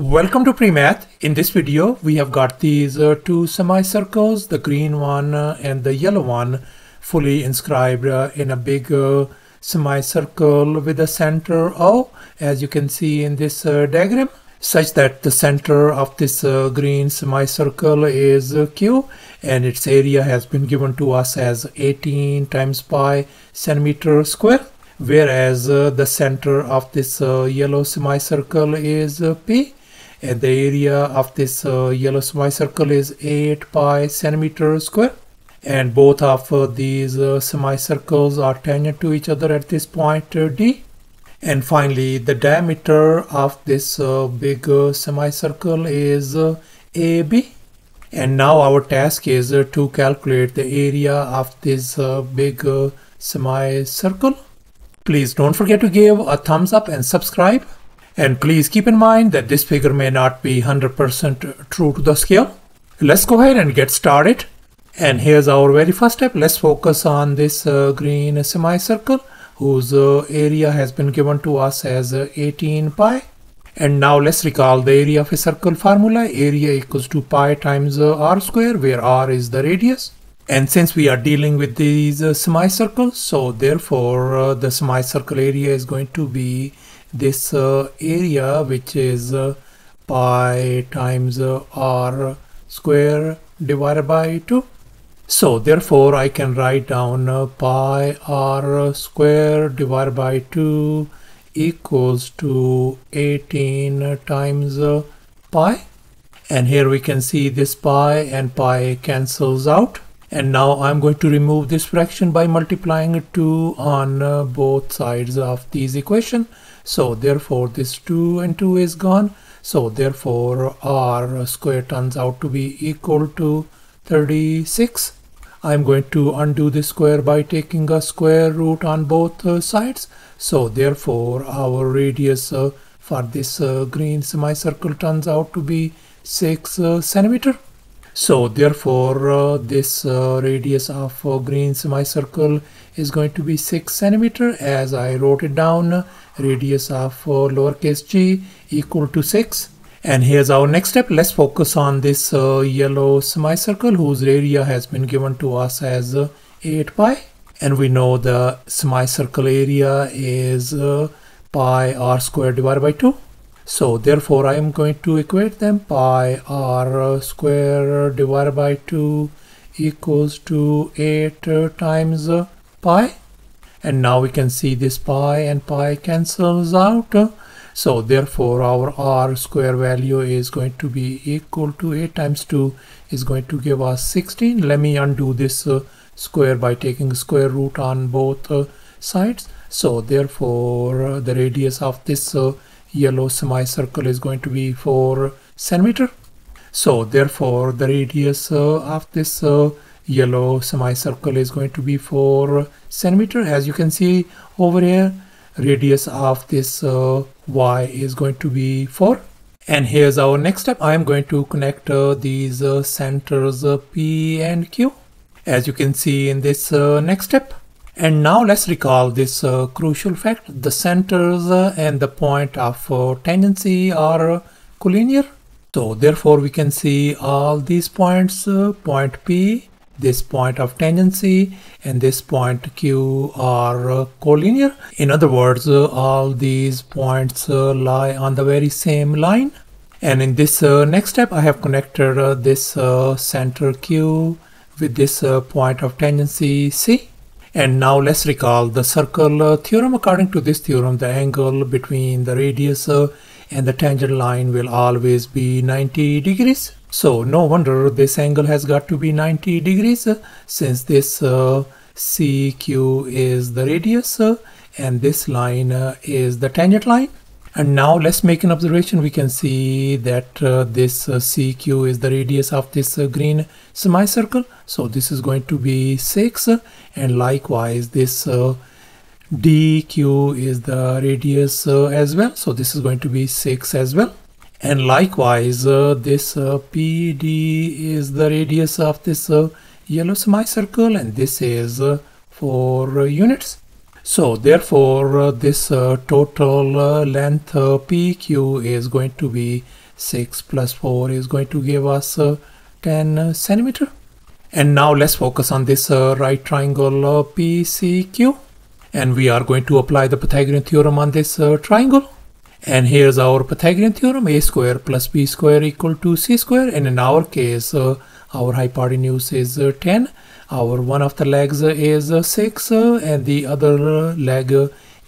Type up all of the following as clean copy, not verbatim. Welcome to pre-math. In this video we have got these two semicircles, the green one and the yellow one, fully inscribed in a big semicircle with a center O, as you can see in this diagram, such that the center of this green semicircle is Q, and its area has been given to us as 18 times pi centimeter square, whereas the center of this yellow semicircle is P. And the area of this yellow semicircle is 8 pi centimeter square, and both of these semicircles are tangent to each other at this point D. And finally, the diameter of this big semicircle is AB. And now our task is to calculate the area of this big semicircle. Please don't forget to give a thumbs up and subscribe. And please keep in mind that this figure may not be 100% true to the scale. Let's go ahead and get started. And here's our very first step. Let's focus on this green semicircle whose area has been given to us as 18 pi. And now let's recall the area of a circle formula. Area equals to pi times r square, where r is the radius. And since we are dealing with these semicircles, so therefore the semicircle area is going to be this area, which is pi times r square divided by 2. So therefore I can write down pi r square divided by 2 equals to 18 times pi. And here we can see this pi and pi cancels out. And now I'm going to remove this fraction by multiplying 2 on both sides of these equation. So therefore this 2 and 2 is gone. So therefore r square turns out to be equal to 36. I'm going to undo this square by taking a square root on both sides. So therefore our radius for this green semicircle turns out to be 6 centimeter. So therefore this radius of green semicircle is going to be 6 centimeter, as I wrote it down, radius of lowercase g equal to 6. And here's our next step. Let's focus on this yellow semicircle whose area has been given to us as 8 pi. And we know the semicircle area is pi r squared divided by 2. So therefore I am going to equate them. Pi r square divided by 2 equals to 8 times pi. And now we can see this pi and pi cancels out. So therefore our r square value is going to be equal to 8 times 2 is going to give us 16. Let me undo this square by taking square root on both sides. So therefore the radius of this yellow semicircle is going to be 4 centimeter. So therefore the radius of this yellow semicircle is going to be 4 centimeter. As you can see over here, radius of this y is going to be 4. And here's our next step. I am going to connect these centers P and Q, as you can see in this next step. And now let's recall this crucial fact. The centers and the point of tangency are collinear. So therefore we can see all these points, point P, this point of tangency, and this point Q are collinear. In other words, all these points lie on the very same line. And in this next step, I have connected this center Q with this point of tangency C. And now let's recall the circle theorem. According to this theorem, the angle between the radius and the tangent line will always be 90 degrees. So no wonder this angle has got to be 90 degrees, since this CQ is the radius and this line is the tangent line. And now let's make an observation. We can see that this CQ is the radius of this green semicircle. So this is going to be 6. And likewise, this DQ is the radius as well. So this is going to be 6 as well. And likewise, this PD is the radius of this yellow semicircle. And this is 4 units. So therefore this total length PQ is going to be 6 plus 4 is going to give us 10 centimeter. And now let's focus on this right triangle PCQ, and we are going to apply the Pythagorean theorem on this triangle. And here's our Pythagorean theorem: a square plus b square equal to c square. And in our case, our hypotenuse is 10. Our one of the legs is 6, and the other leg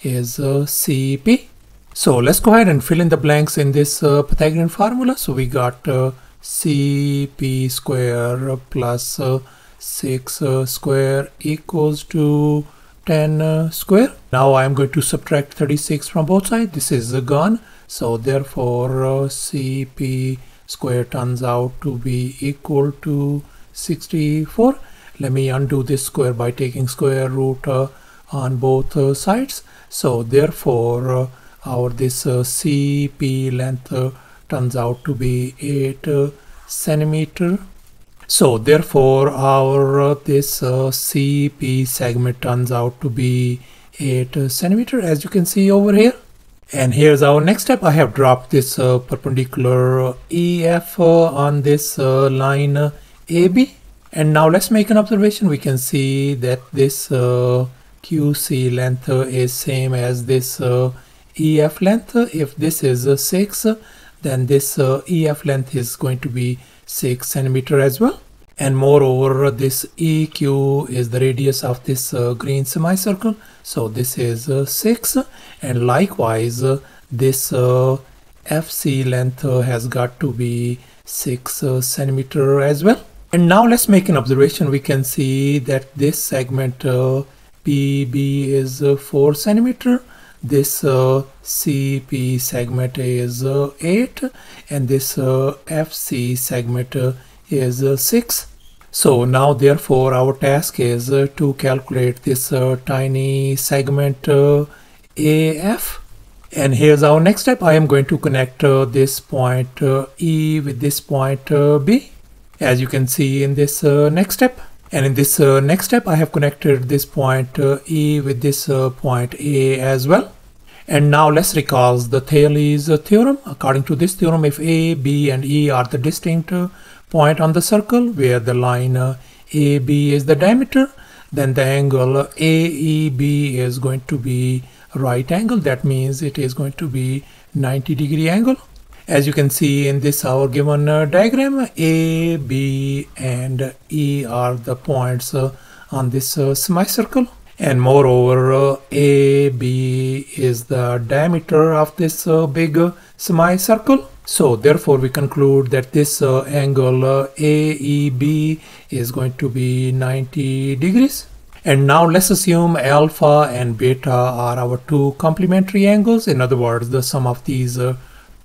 is CP. So let's go ahead and fill in the blanks in this Pythagorean formula. So we got CP square plus 6 square equals to 10 square. Now I am going to subtract 36 from both sides. This is gone, so therefore CP square turns out to be equal to 64. Let me undo this square by taking square root on both sides. So therefore our this CP length turns out to be 8 centimeter. So therefore our this CP segment turns out to be 8 centimeter, as you can see over here. And here's our next step. I have dropped this perpendicular EF on this line AB. And now let's make an observation. We can see that this QC length is same as this EF length. If this is 6, then this EF length is going to be 6 centimeter as well. And moreover, this EQ is the radius of this green semicircle. So this is 6. And likewise, this FC length has got to be 6 centimeter as well. And now let's make an observation. We can see that this segment PB is 4 centimeter, this CP segment is 8, and this FC segment is 6. So now therefore our task is to calculate this tiny segment AF. And here's our next step. I am going to connect this point E with this point B, as you can see in this next step. And in this next step, I have connected this point E with this point A as well. And now let's recall the Thales theorem. According to this theorem, if A, B and E are the distinct point on the circle where the line AB is the diameter, then the angle AEB is going to be right angle. That means it is going to be 90-degree angle. As you can see in this our given diagram, A, B and E are the points on this semicircle. And moreover, AB is the diameter of this big semicircle. So therefore we conclude that this angle AEB is going to be 90 degrees. And now let's assume alpha and beta are our two complementary angles. In other words, the sum of these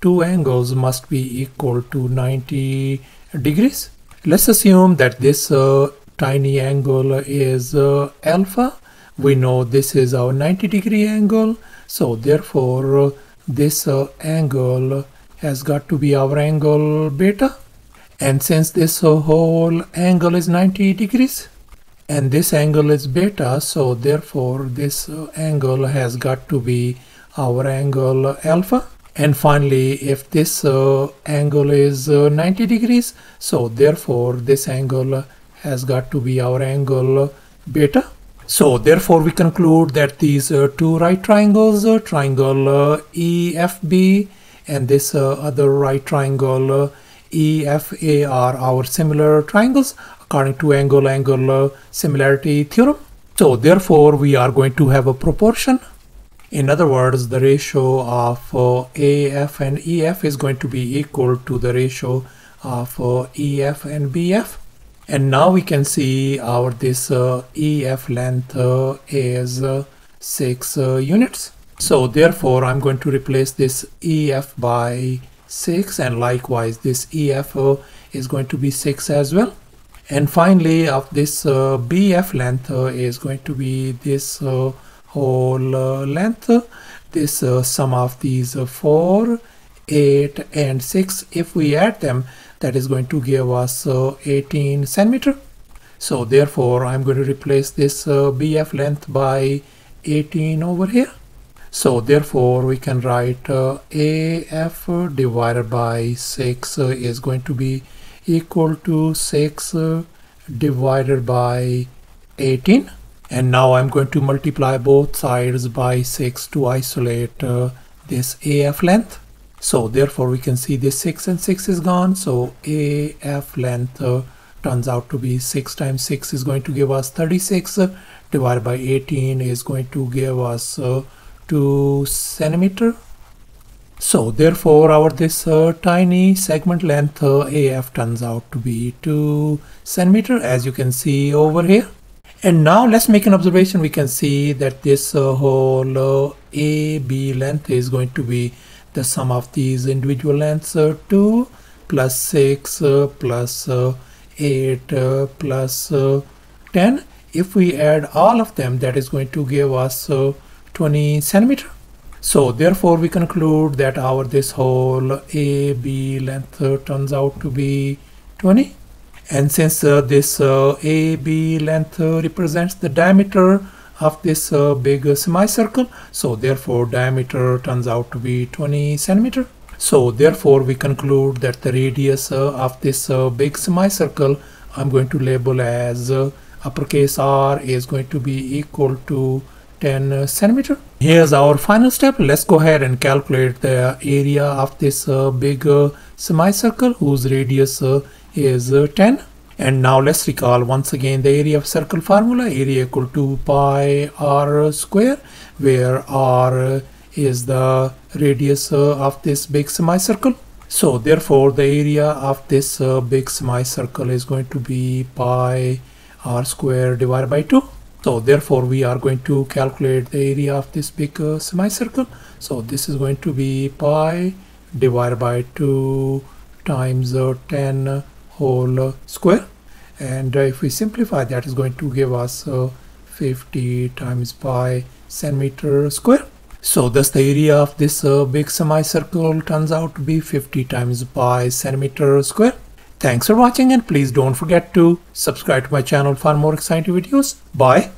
two angles must be equal to 90 degrees. Let's assume that this tiny angle is alpha. We know this is our 90-degree angle. So therefore this angle has got to be our angle beta. And since this whole angle is 90 degrees and this angle is beta, so therefore this angle has got to be our angle alpha. And finally, if this angle is 90 degrees, so therefore this angle has got to be our angle beta. So therefore we conclude that these two right triangles, triangle EFB and this other right triangle EFA, are our similar triangles according to angle-angle similarity theorem. So therefore we are going to have a proportion. In other words, the ratio of AF and EF is going to be equal to the ratio of EF and BF. And now we can see our this EF length is 6 units. So therefore I'm going to replace this EF by 6, and likewise this EF is going to be 6 as well. And finally, of this BF length is going to be this whole length, this sum of these 4, 8 and 6, if we add them, that is going to give us 18 centimeter. So therefore I'm going to replace this BF length by 18 over here. So therefore we can write AF divided by 6 is going to be equal to 6 divided by 18. And now I'm going to multiply both sides by 6 to isolate this AF length. So therefore we can see this 6 and 6 is gone. So AF length turns out to be 6 times 6 is going to give us 36 divided by 18 is going to give us 2 centimeter. So therefore our this tiny segment length AF turns out to be 2 centimeter, as you can see over here. And now let's make an observation. We can see that this whole AB length is going to be the sum of these individual lengths, 2 plus 6 plus 8 plus 10. If we add all of them, that is going to give us 20 centimeter. So therefore we conclude that our this whole AB length turns out to be 20. And since this AB length represents the diameter of this big semicircle, so therefore diameter turns out to be 20 centimeter. So therefore we conclude that the radius of this big semicircle, I'm going to label as uppercase R, is going to be equal to 10 centimeter. Here's our final step. Let's go ahead and calculate the area of this big semicircle whose radius is 10. And now let's recall once again the area of circle formula, area equal to pi r square, where r is the radius of this big semicircle. So therefore the area of this big semicircle is going to be pi r square divided by 2. So therefore we are going to calculate the area of this big semicircle. So this is going to be pi divided by 2 times 10 whole square, and if we simplify, that is going to give us 50 times pi centimeter square. So thus the area of this big semicircle turns out to be 50 times pi centimeter square. Thanks for watching, and please don't forget to subscribe to my channel for more exciting videos. Bye.